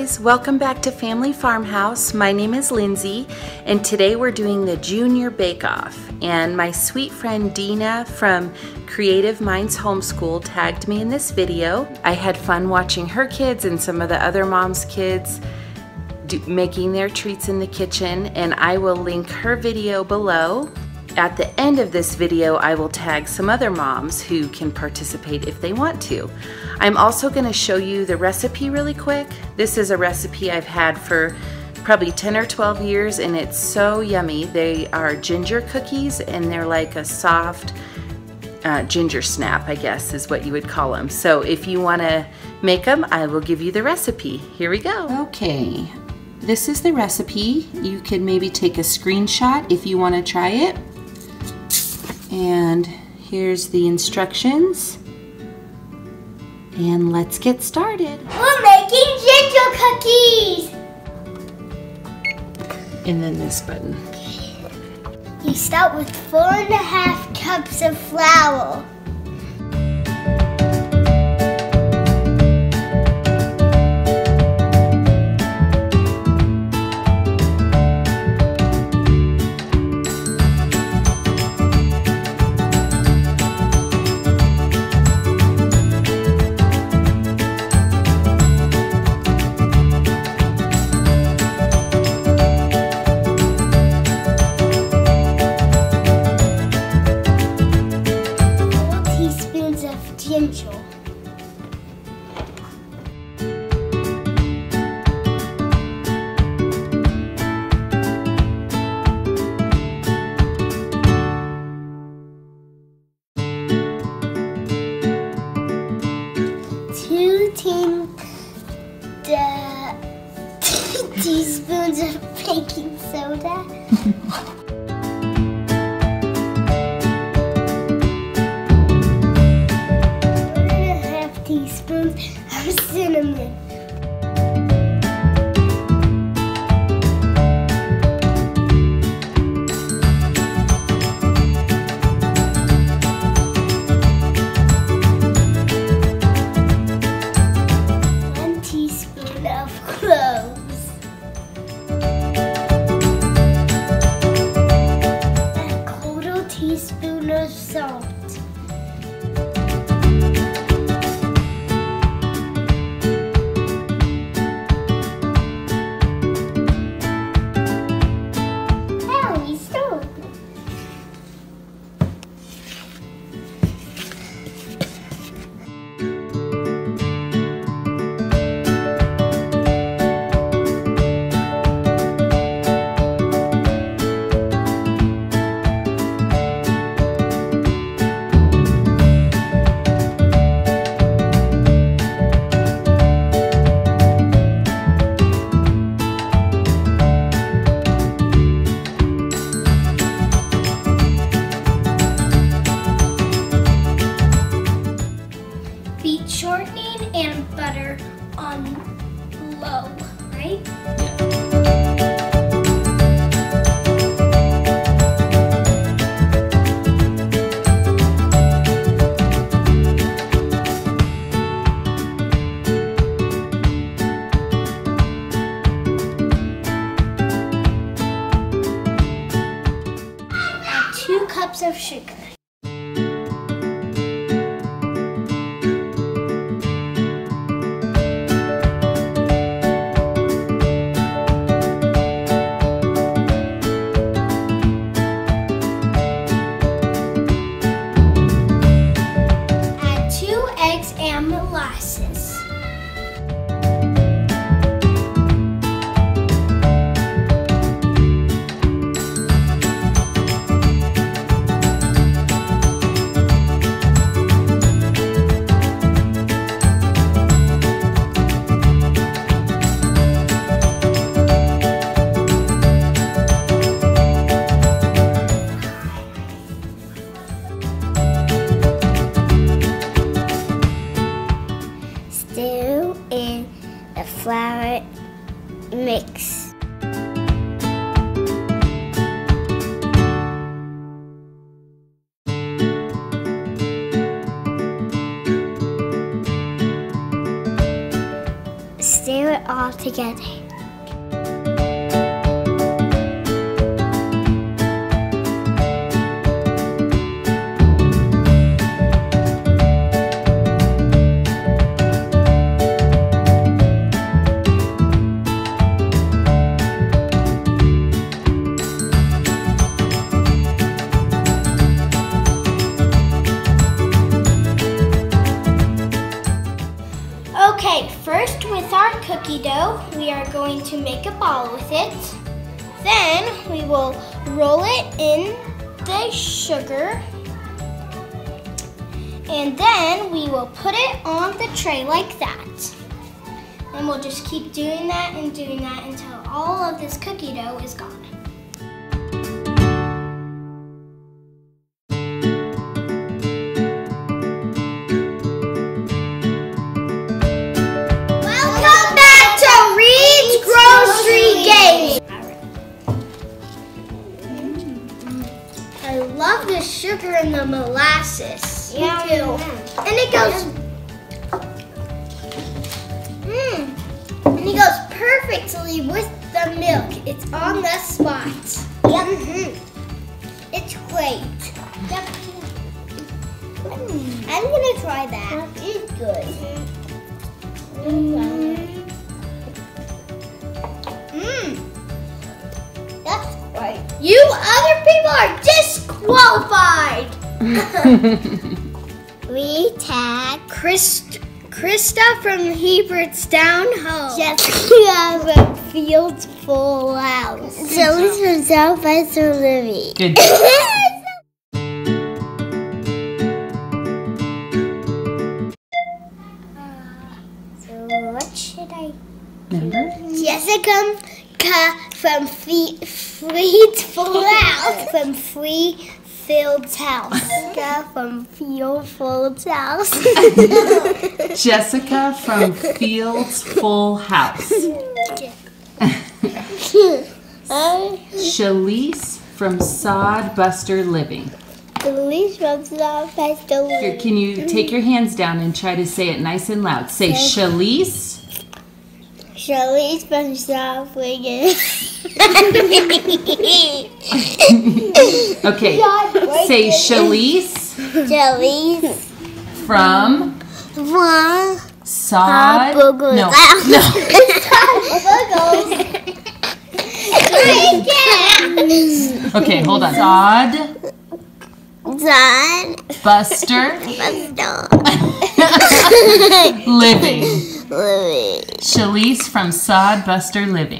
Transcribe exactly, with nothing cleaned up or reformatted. guys, welcome back to Family Farmhouse. My name is Lindsay and today we're doing the Junior Bake Off, and my sweet friend Dina from Creative Minds Homeschool tagged me in this video. I had fun watching her kids and some of the other moms' kids do, making their treats in the kitchen, and I will link her video below. At the end of this video, I will tag some other moms who can participate if they want to. I'm also going to show you the recipe really quick. This is a recipe I've had for probably ten or twelve years, and it's so yummy. They are ginger cookies, and they're like a soft uh, ginger snap, I guess is what you would call them. So if you want to make them, I will give you the recipe. Here we go. Okay, this is the recipe. You could maybe take a screenshot if you want to try it. And here's the instructions, and let's get started. We're making ginger cookies! And then this button. You start with four and a half cups of flour. Teaspoons of baking soda. One and a half teaspoons of cinnamon. One teaspoon of cloves. Salt. Now we start. Shortening and butter on low, right? Yeah. Two cups of sugar. Flour mix. Stir it all together. First, with our cookie dough, we are going to make a ball with it. Then we will roll it in the sugar. And then we will put it on the tray like that. And we'll just keep doing that and doing that until all of this cookie dough is gone. Sugar and the molasses. Yeah, me too. Yeah. And it goes. Mmm. Yeah. And it goes perfectly with the milk. It's on the spot. Yep. Mm-hmm. It's great. Yep. Mm. I'm gonna try that. That is good. Mmm. Mmm. That's great. You other people are disqualified! We tag Christ, Christa from Hebert's Down Home. Jessica from Fields Full House. Challice from Sylvester Livy. Good job. So what should I do? Remember? Jessica from Free Fields Full House. From Free Fields House. From Fields Full House. Jessica from Fields Full House. Challice from Sodbuster Living. Challice from Sodbuster Living. Can you take your hands down and try to say it nice and loud? Say Challice. Challice from South Wigan. Okay, say Challice. Challice from from Sod. No, no. Okay, hold on. Sod. Sod. Buster. Buster. Living. Challice from Sodbuster Living.